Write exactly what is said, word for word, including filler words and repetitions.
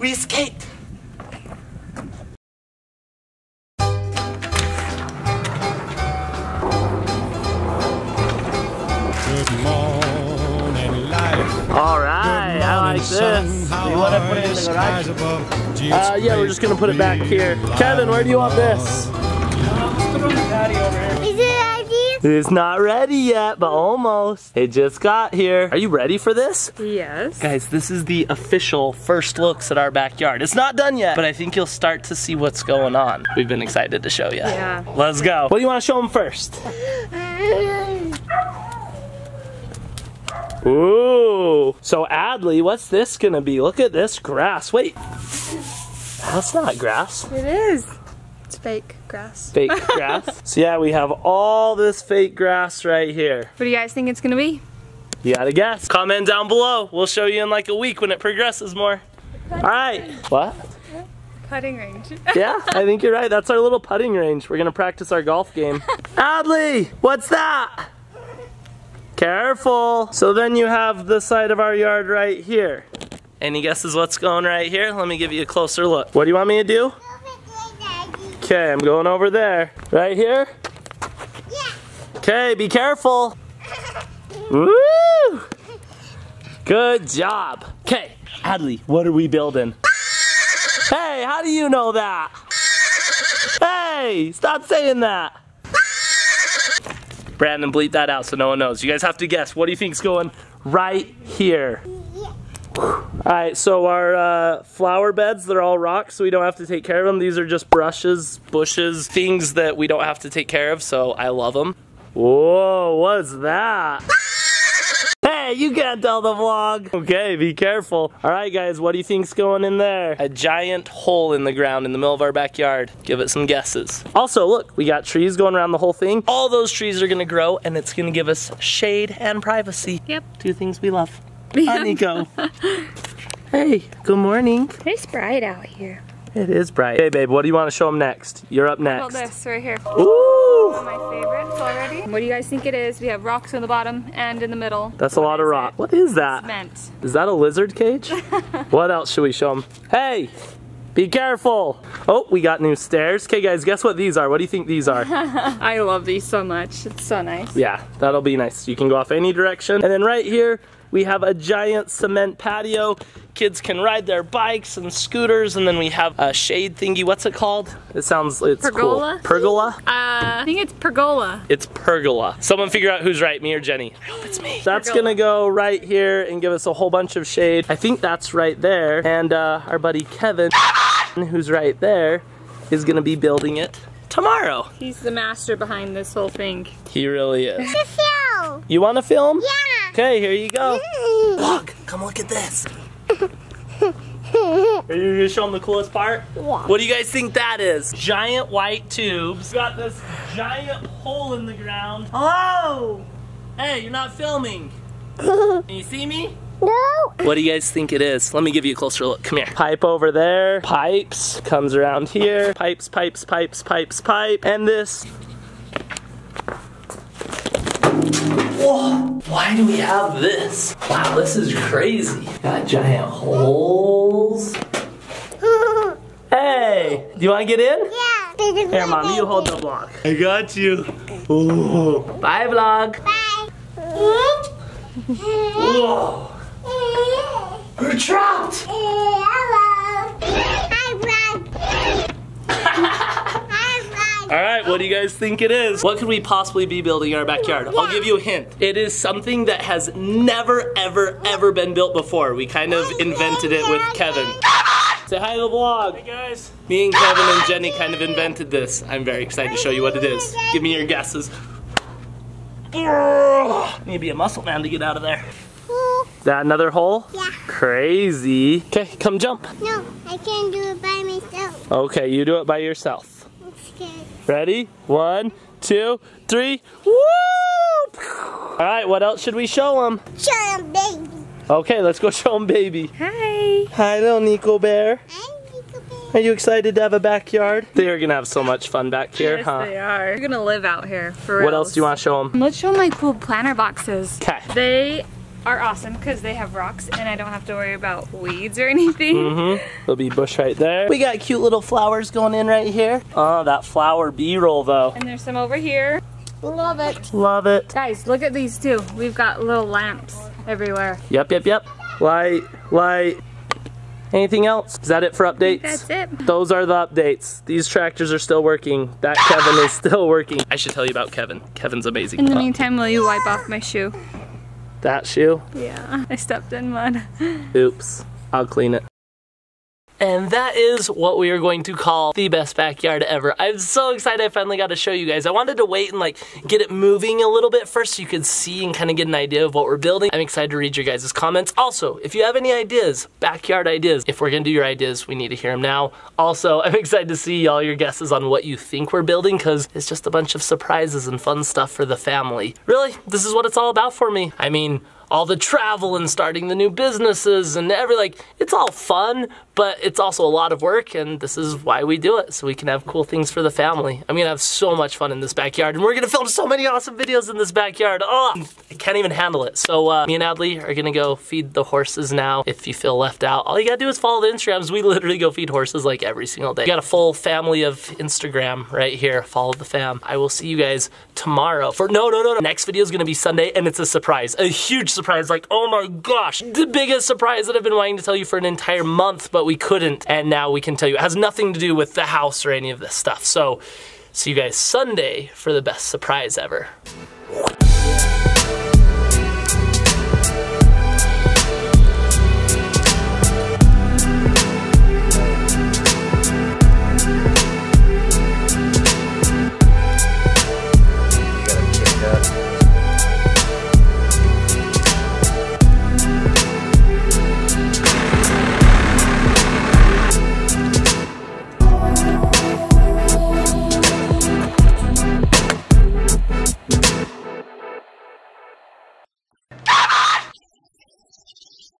We escaped. Good morning, life. All right, morning, I like this. Sun, you want to put it in the garage? Uh, yeah, we're just gonna put it back here. Kevin, where do you want this? Is it? It's not ready yet, but almost. It just got here. Are you ready for this? Yes. Guys, this is the official first looks at our backyard. It's not done yet, but I think you'll start to see what's going on. We've been excited to show you. Yeah. Let's go. What do you want to show them first? Ooh. So Adley, what's this gonna be? Look at this grass. Wait, that's not grass. It is. It's fake grass. Fake grass. So yeah, we have all this fake grass right here. What do you guys think it's gonna be? You gotta guess. Comment down below. We'll show you in like a week when it progresses more. All right. Range. What? Putting range. Yeah, I think you're right. That's our little putting range. We're gonna practice our golf game. Adley, what's that? Careful. So then you have the side of our yard right here. Any guesses what's going right here? Let me give you a closer look. What do you want me to do? Okay, I'm going over there. Right here? Yeah. Okay, be careful. Woo! Good job. Okay, Adley, what are we building? Hey, how do you know that? Hey, stop saying that. Brandon, bleep that out so no one knows. You guys have to guess. What do you think's going right here? Alright, so our uh, flower beds, they're all rocks, so we don't have to take care of them. These are just brushes, bushes, things that we don't have to take care of, so I love them. Whoa, what's that? Hey, you can't tell the vlog. Okay, be careful. Alright guys, what do you think's going in there? A giant hole in the ground in the middle of our backyard. Give it some guesses. Also, look, we got trees going around the whole thing. All those trees are gonna grow, and it's gonna give us shade and privacy. Yep. Two things we love. Hi, Nico. Hey, good morning. It's bright out here. It is bright. Hey, babe, what do you want to show them next? You're up next. About this right here. Ooh! One of my favorites already. What do you guys think it is? We have rocks on the bottom and in the middle. That's a lot of rock. What is that? Cement. Is that a lizard cage? What else should we show them? Hey, be careful. Oh, we got new stairs. Okay, guys, guess what these are? What do you think these are? I love these so much. It's so nice. Yeah, that'll be nice. You can go off any direction. And then right here, we have a giant cement patio. Kids can ride their bikes and scooters, and then we have a shade thingy. What's it called? It sounds, it's pergola? Cool. Pergola? Uh, I think it's pergola. It's pergola. Someone figure out who's right, me or Jenny. I hope it's me. That's pergola. Gonna go right here and give us a whole bunch of shade. I think that's right there. And uh, our buddy Kevin, who's right there, is gonna be building it tomorrow. He's the master behind this whole thing. He really is. You wanna film? Yeah. Okay, here you go. Look, come look at this. Are you gonna show them the coolest part? Yeah. What do you guys think that is? Giant white tubes. Got this giant hole in the ground. Oh! Hey, you're not filming. Can you see me? No. What do you guys think it is? Let me give you a closer look. Come here. Pipe over there. Pipes. Comes around here. Pipes, pipes, pipes, pipes, pipe. And this. Whoa. Why do we have this? Wow, this is crazy. Got giant holes. Hey, do you want to get in? Yeah. Here, Mom, you hold the vlog. I got you. Ooh. Bye, vlog. Bye. Whoa. We're trapped. Hello. I vlog. Alright, what do you guys think it is? What could we possibly be building in our backyard? I'll give you a hint. It is something that has never, ever, ever been built before. We kind of invented it with Kevin. Say hi to the vlog. Hey guys. Me and Kevin and Jenny kind of invented this. I'm very excited to show you what it is. Give me your guesses. I need to be a muscle man to get out of there. Is that another hole? Yeah. Crazy. Okay, come jump. No, I can't do it by myself. Okay, you do it by yourself. Ready? One, two, three. Woo! All right, what else should we show them? Show them baby. Okay, let's go show them baby. Hi. Hi, little Nico Bear. Hi, Nico Bear. Are you excited to have a backyard? They are gonna have so much fun back here, yes, huh? They are. We're gonna live out here for real. What else do you want to show them? Let's show them my cool planter boxes. Okay. They are awesome because they have rocks and I don't have to worry about weeds or anything. Mm-hmm. There'll be a bush right there. We got cute little flowers going in right here. Oh, that flower b-roll though. And there's some over here. Love it. Love it. Guys, look at these too. We've got little lamps everywhere. Yep, yep, yep. Light, light. Anything else? Is that it for updates? That's it. Those are the updates. These tractors are still working. That Kevin is still working. I should tell you about Kevin. Kevin's amazing. In the oh. meantime, will you wipe off my shoe? That shoe? Yeah, I stepped in mud. Oops. I'll clean it. And that is what we are going to call the best backyard ever. I'm so excited I finally got to show you guys. I wanted to wait and like get it moving a little bit first so you could see and kind of get an idea of what we're building. I'm excited to read your guys' comments. Also, if you have any ideas, backyard ideas, if we're gonna do your ideas, we need to hear them now. Also, I'm excited to see all your guesses on what you think we're building because it's just a bunch of surprises and fun stuff for the family. Really, this is what it's all about for me. I mean, all the travel and starting the new businesses and every, like, it's all fun, but it's also a lot of work, and this is why we do it, so we can have cool things for the family. I'm gonna have so much fun in this backyard, and we're gonna film so many awesome videos in this backyard. Oh, I can't even handle it. So uh, me and Adley are gonna go feed the horses now. If you feel left out, all you gotta do is follow the Instagrams. We literally go feed horses like every single day. We got a full family of Instagram right here. Follow the fam. I will see you guys tomorrow. For no, no, no, no. Next video is gonna be Sunday, and it's a surprise, a huge surprise. Surprise, like, oh my gosh, the biggest surprise that I've been wanting to tell you for an entire month, but we couldn't, and now we can tell you. It has nothing to do with the house or any of this stuff. So, see you guys Sunday for the best surprise ever.